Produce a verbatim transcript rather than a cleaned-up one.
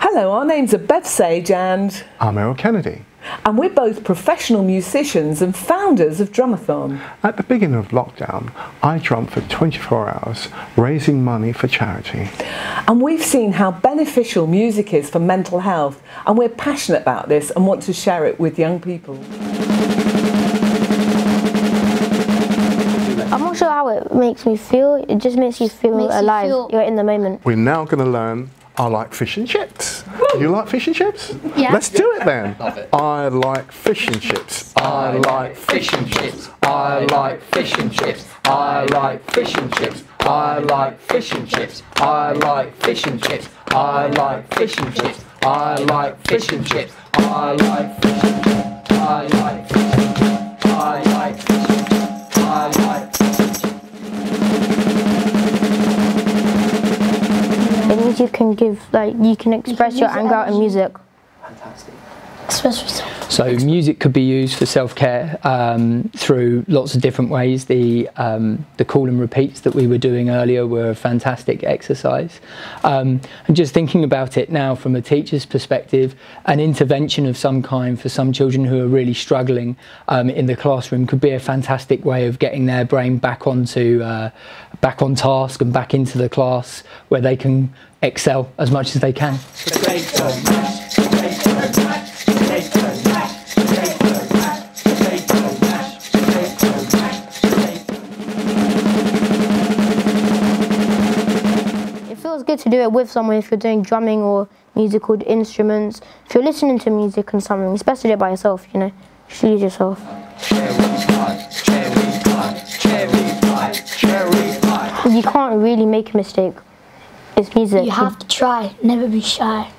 Hello, our names are Bev Sage and... I'm Errol Kennedy. And we're both professional musicians and founders of Drumathon. At the beginning of lockdown, I drummed for twenty-four hours, raising money for charity. And we've seen how beneficial music is for mental health, and we're passionate about this and want to share it with young people. I'm not sure how it makes me feel, it just makes you feel makes alive, you feel you're in the moment. We're now going to learn I like fish and chips. Woo. You like fish and chips? Yeah. Let's do it then. Love it. I like fish and chips. I like fish and chips. I like fish and chips. I like fish and chips. I like fish and chips. I like fish and chips. I like fish and chips. I like fish and chips. I like fish and chips. I like fish and chips. I like fish and chips. I like fish and chips. You can give, like, you can express you can your anger out in music. Fantastic. Express yourself. So music could be used for self-care um, through lots of different ways. The um, the call and repeats that we were doing earlier were a fantastic exercise. Um, and just thinking about it now from a teacher's perspective, an intervention of some kind for some children who are really struggling um, in the classroom could be a fantastic way of getting their brain back onto uh, back on task and back into the class where they can excel as much as they can. To do it with someone if you're doing drumming or musical instruments. If you're listening to music and something, it's best to do it by yourself, you know. Just use yourself. You can't really make a mistake. It's music. You have to try, never be shy.